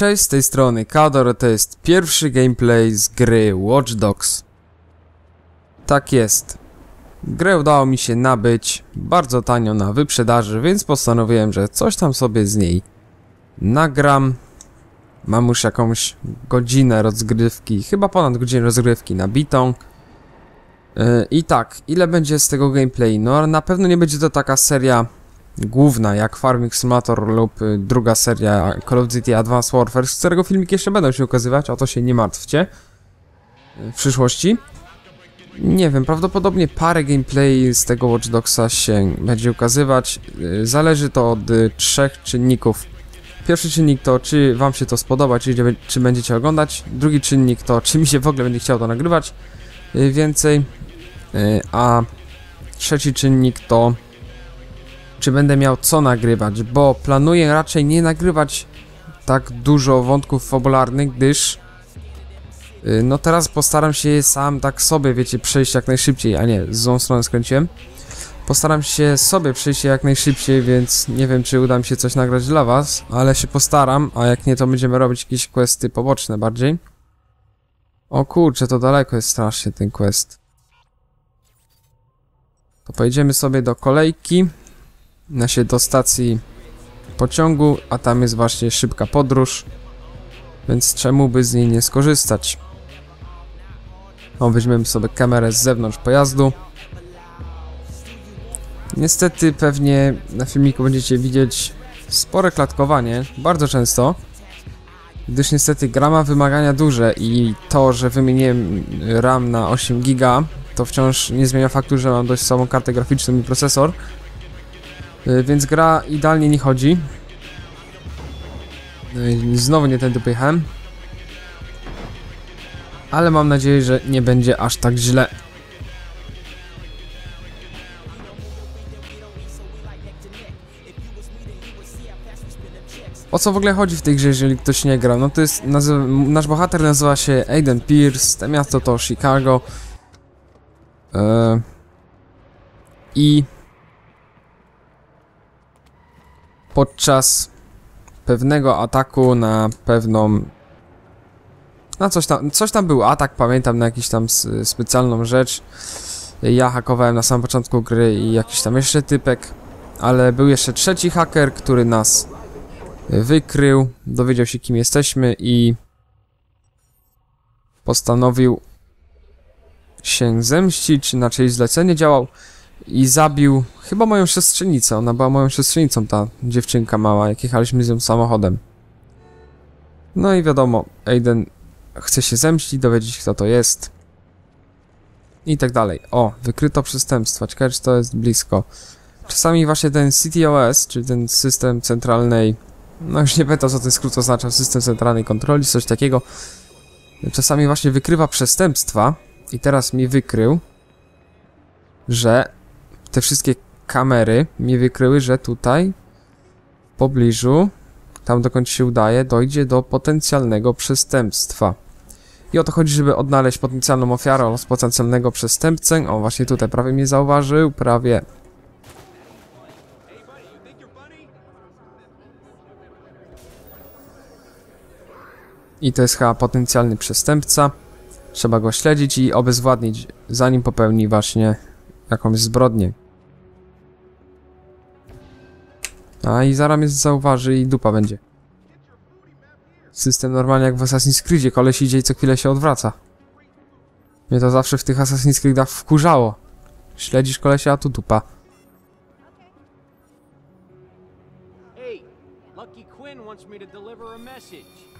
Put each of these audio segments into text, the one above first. Cześć, z tej strony Kador, to jest pierwszy gameplay z gry Watch Dogs. Tak jest. Grę udało mi się nabyć bardzo tanio na wyprzedaży, więc postanowiłem, że coś tam sobie z niej nagram. Mam już jakąś godzinę rozgrywki, chyba ponad godzinę rozgrywki nabitą. I tak, ile będzie z tego gameplay? No na pewno nie będzie to taka seria główna jak Farming Simulator lub druga seria Call of Duty Advanced Warfare, z którego filmiki jeszcze będą się ukazywać, o to się nie martwcie w przyszłości. Nie wiem, prawdopodobnie parę gameplay z tego Watch Dogsa się będzie ukazywać. Zależy to od trzech czynników. Pierwszy czynnik to, czy wam się to spodoba, czyli czy będziecie oglądać. Drugi czynnik to, czy mi się w ogóle będzie chciało to nagrywać więcej. A trzeci czynnik to, czy będę miał co nagrywać, bo planuję raczej nie nagrywać tak dużo wątków fabularnych, gdyż no teraz postaram się je sam tak sobie, wiecie, przejść jak najszybciej, a nie, z złą stronę skręciłem. Postaram się sobie przejść jak najszybciej, więc nie wiem, czy uda mi się coś nagrać dla was, ale się postaram, a jak nie, to będziemy robić jakieś questy poboczne bardziej. O kurczę, to daleko jest strasznie ten quest. To pojedziemy sobie do kolejki, do stacji pociągu, a tam jest właśnie szybka podróż, więc czemu by z niej nie skorzystać. O, weźmiemy sobie kamerę z zewnątrz pojazdu. Niestety pewnie na filmiku będziecie widzieć spore klatkowanie, bardzo często, gdyż niestety gra ma wymagania duże i to, że wymieniłem RAM na 8 GB, to wciąż nie zmienia faktu, że mam dość słabą kartę graficzną i procesor, więc gra idealnie nie chodzi. Znowu nie tędy pojechałem, ale mam nadzieję, że nie będzie aż tak źle. O co w ogóle chodzi w tej grze, jeżeli ktoś nie gra? No to jest, nasz bohater nazywa się Aiden Pierce, to miasto to Chicago. I podczas pewnego ataku na pewną... na coś tam był atak, pamiętam, na jakąś tam specjalną rzecz. Ja hakowałem na samym początku gry i jakiś tam jeszcze typek, ale był jeszcze trzeci haker, który nas wykrył, dowiedział się, kim jesteśmy i postanowił się zemścić, na czyjeś zlecenie działał i zabił chyba moją siostrzenicę. Ona była moją siostrzenicą, ta dziewczynka mała, jak jechaliśmy z nią samochodem. No i wiadomo, Aiden chce się zemścić, dowiedzieć, kto to jest i tak dalej. O, wykryto przestępstwa, ciekawe, czy to jest blisko. Czasami właśnie ten CTOS, czyli ten system centralnej, no już nie pamiętam, co ten skrót oznacza, system centralnej kontroli, coś takiego, czasami właśnie wykrywa przestępstwa i teraz mi wykrył, że te wszystkie kamery mi wykryły, że tutaj w pobliżu, tam dokąd się udaje, dojdzie do potencjalnego przestępstwa. I o to chodzi, żeby odnaleźć potencjalną ofiarę oraz potencjalnego przestępcę. O, właśnie tutaj prawie mnie zauważył, prawie. I to jest chyba potencjalny przestępca. Trzeba go śledzić i obezwładnić, zanim popełni właśnie jakąś zbrodnię. A i zaraz mnie zauważy i dupa będzie. System normalnie jak w Assassin's Creedzie, koleś idzie i co chwilę się odwraca. Mnie to zawsze w tych Assassin's Creedach wkurzało. Śledzisz kolesia, a tu dupa.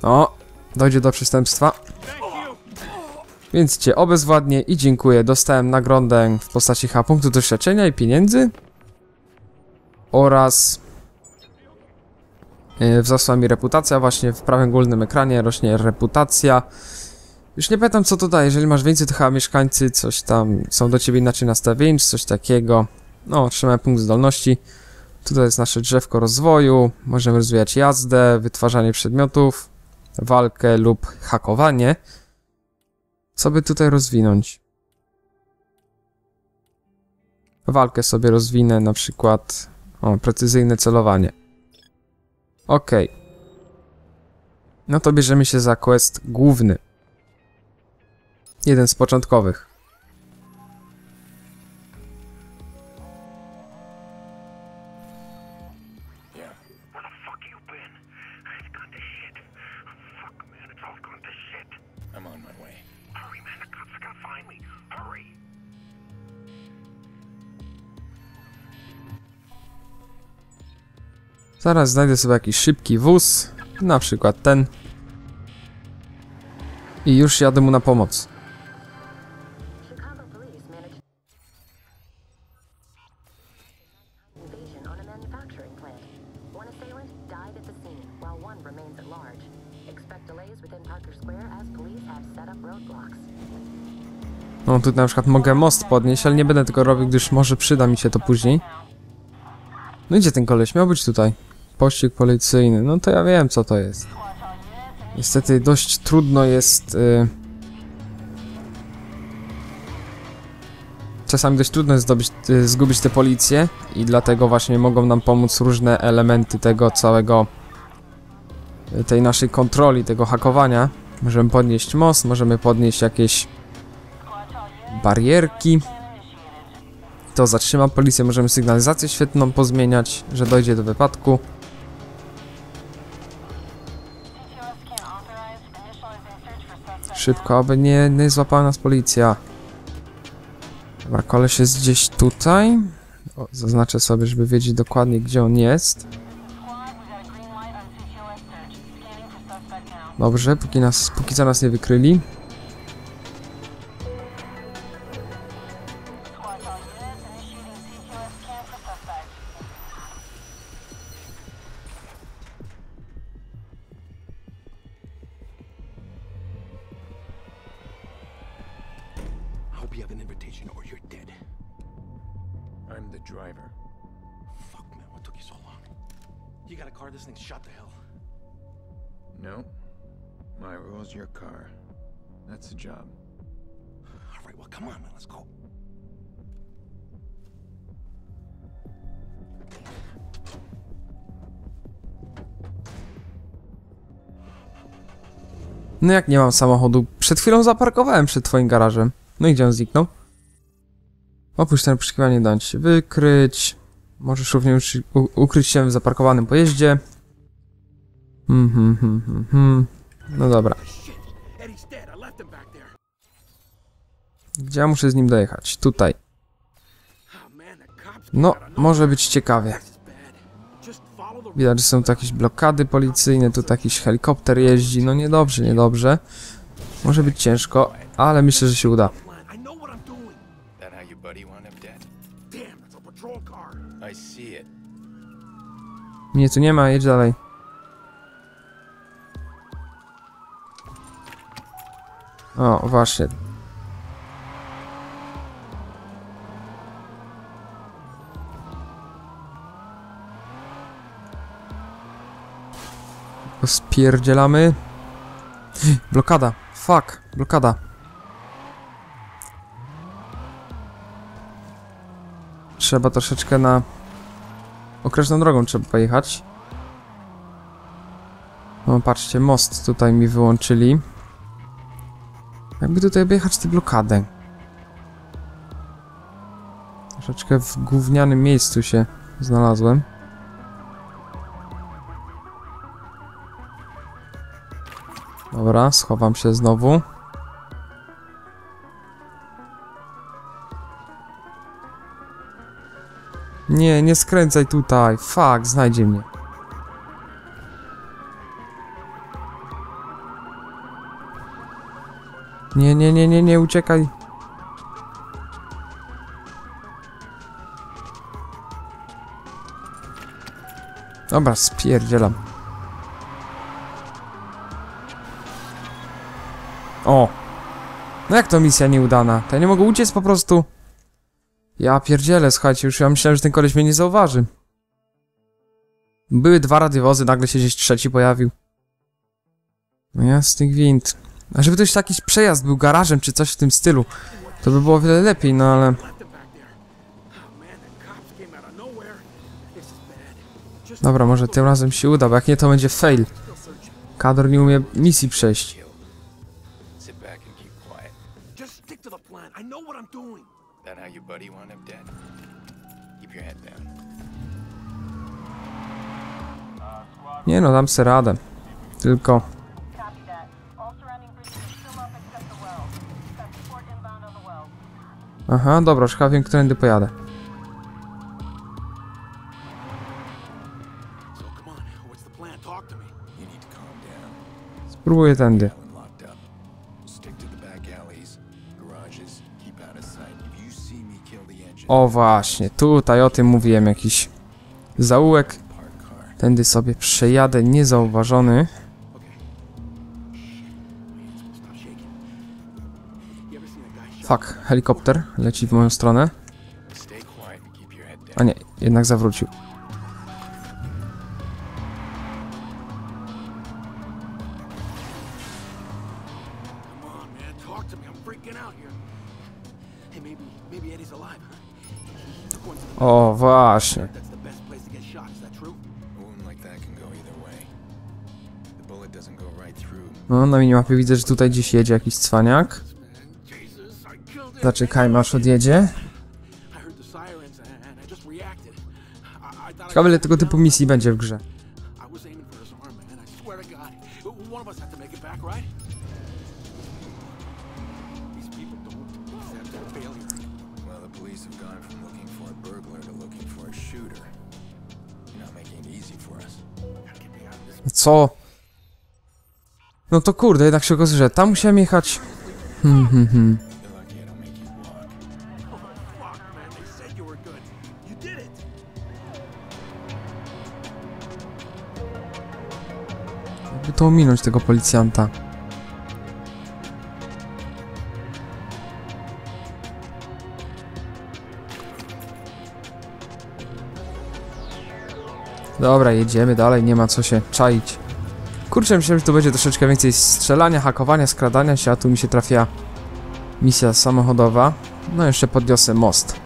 O, dojdzie do przestępstwa. Więc cię obezwładnię i dziękuję. Dostałem nagrodę w postaci punktu doświadczenia i pieniędzy. Oraz wzrosła mi reputacja. Właśnie w prawym górnym ekranie rośnie reputacja. Już nie pamiętam, co to daje. Jeżeli masz więcej, to chyba mieszkańcy coś tam są do ciebie inaczej nastawieni, czy coś takiego. No, otrzymałem punkt zdolności. Tutaj jest nasze drzewko rozwoju. Możemy rozwijać jazdę, wytwarzanie przedmiotów, walkę lub hakowanie. Co by tutaj rozwinąć? Walkę sobie rozwinę, na przykład... O, precyzyjne celowanie. Okej. No to bierzemy się za quest główny. Jeden z początkowych. Zaraz znajdę sobie jakiś szybki wóz, na przykład ten. I już jadę mu na pomoc. No tu na przykład mogę most podnieść, ale nie będę tego robił, gdyż może przyda mi się to później. No idzie ten koleś, miał być tutaj. Pościg policyjny, no to ja wiem co to jest. Niestety dość trudno jest... Czasami dość trudno jest zgubić te policje i dlatego właśnie mogą nam pomóc różne elementy tego całego... tej naszej kontroli, tego hakowania. Możemy podnieść most, możemy podnieść jakieś... barierki. To zatrzyma policję, możemy sygnalizację świetną pozmieniać, że dojdzie do wypadku. Szybko, aby nie złapała nas policja. Dobra, koleś jest gdzieś tutaj. O, zaznaczę sobie, żeby wiedzieć dokładnie, gdzie on jest. Dobrze, póki co nas nie wykryli. No jak nie mam samochodu? Przed chwilą zaparkowałem przed twoim garażem. No i gdzie on zniknął? Opuść ten poszukiwanie, nie dać się wykryć. Możesz również ukryć się w zaparkowanym pojeździe. No dobra. Gdzie ja muszę z nim dojechać? Tutaj. No, może być ciekawie. Widać, że są tu jakieś blokady policyjne, tu jakiś helikopter jeździ, no niedobrze, niedobrze. Może być ciężko, ale myślę, że się uda. Nie, tu nie ma, jedź dalej. O, właśnie. Spierdzielamy. Blokada. Fuck. Blokada. Trzeba troszeczkę na... określoną drogą trzeba pojechać. No patrzcie, most tutaj mi wyłączyli. Jakby tutaj objechać tę blokadę. Troszeczkę w gównianym miejscu się znalazłem. Dobra, schowam się znowu. Nie, nie skręcaj tutaj. Fuck, znajdzie mnie. Nie, uciekaj. Dobra, spierdzielam. O! No jak to misja nieudana? To ja nie mogę uciec po prostu. Ja pierdzielę, słuchajcie, już ja myślałem, że ten koleś mnie nie zauważy. Były dwa radiowozy, nagle się gdzieś trzeci pojawił. No jasny gwint. A żeby to już jakiś przejazd był garażem czy coś w tym stylu, to by było wiele lepiej, no ale... Dobra, może tym razem się uda, bo jak nie, to będzie fail. Kador nie umie misji przejść. Nie no, dam sobie radę. Tylko... Aha, dobra, już chyba wiem, którędy pojadę. Spróbuję tędy. O właśnie, tutaj o tym mówiłem, jakiś zaułek. Tędy sobie przejadę niezauważony. Fuck, helikopter leci w moją stronę. A nie, jednak zawrócił. O, właśnie. No, na minimapie widzę, że tutaj gdzieś jedzie jakiś cwaniak. Zaczekajmy, aż odjedzie. Ciekawe, ile tego typu misji będzie w grze. Co? No to kurde, jednak się go zrze. Tam musiałem jechać. Jakby to ominąć tego policjanta. Dobra, jedziemy dalej, nie ma co się czaić. Kurczę, myślałem, że tu będzie troszeczkę więcej strzelania, hakowania, skradania się, a tu mi się trafia misja samochodowa. No jeszcze podniosę most.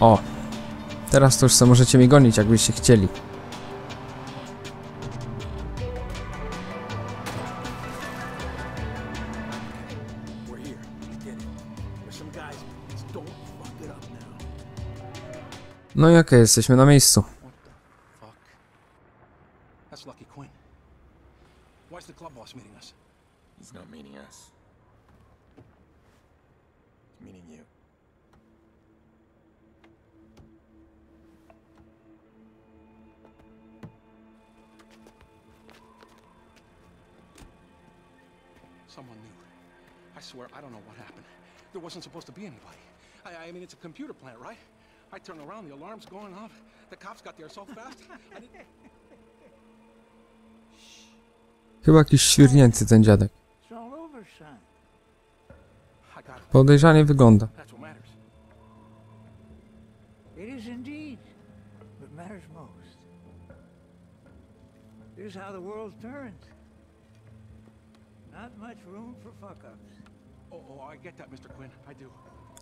O! Teraz to już sobie możecie mi gonić, jakbyście chcieli. No i okej, jesteśmy na miejscu. I turn around, the alarm's going off. The cops got there so fast. Chyba jakiś świrnięcy ten dziadek. Podejrzanie wygląda.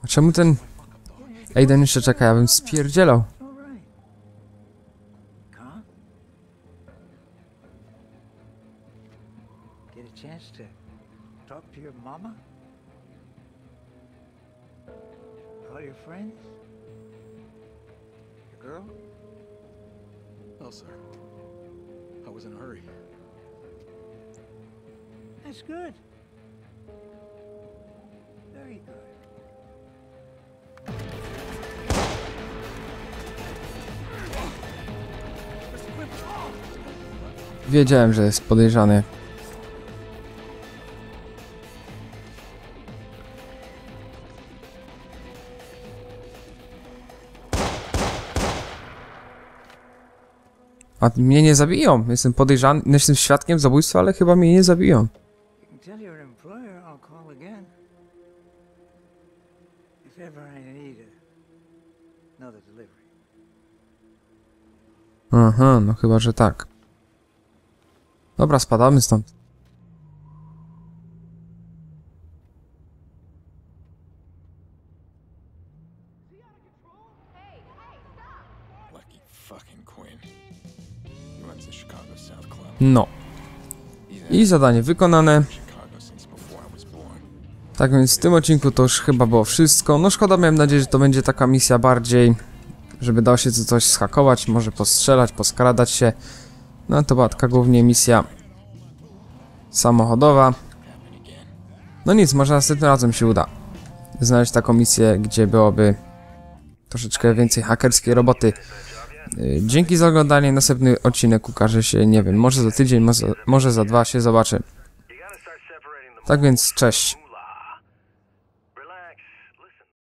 A czemu ten... Aiden jeszcze czeka, ja bym spierdzielał. Wiedziałem, że jest podejrzany. A mnie nie zabiją. Jestem podejrzany, jestem świadkiem zabójstwa, ale chyba mnie nie zabiją. Aha, no chyba, że tak. Dobra, spadamy stąd. No. I zadanie wykonane. Tak więc w tym odcinku to już chyba było wszystko. No szkoda, miałem nadzieję, że to będzie taka misja bardziej, żeby dało się coś zhakować, może postrzelać, poskradać się. No to była taka głównie misja samochodowa. No nic, może następnym razem się uda znaleźć taką misję, gdzie byłoby troszeczkę więcej hakerskiej roboty. Dzięki za oglądanie, następny odcinek ukaże się, nie wiem, może za tydzień, może za dwa się zobaczy. Tak więc, cześć.